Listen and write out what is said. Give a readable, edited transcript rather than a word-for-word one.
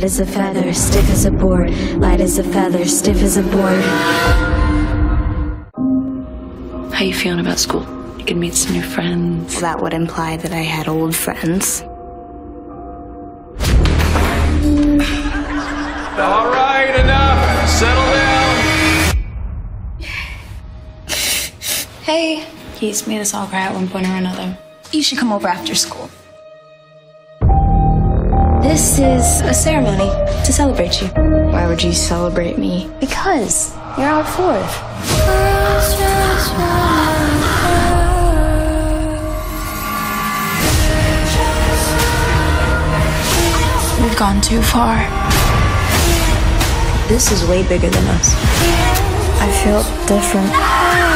Light as a feather, stiff as a board. Light as a feather, stiff as a board. How you feeling about school? You can meet some new friends. Well, that would imply that I had old friends. All right, enough. Settle down. Hey. He's made us all cry at one point or another. You should come over after school. This is a ceremony to celebrate you. Why would you celebrate me? Because you're out fourth. We've gone too far. This is way bigger than us. I feel different.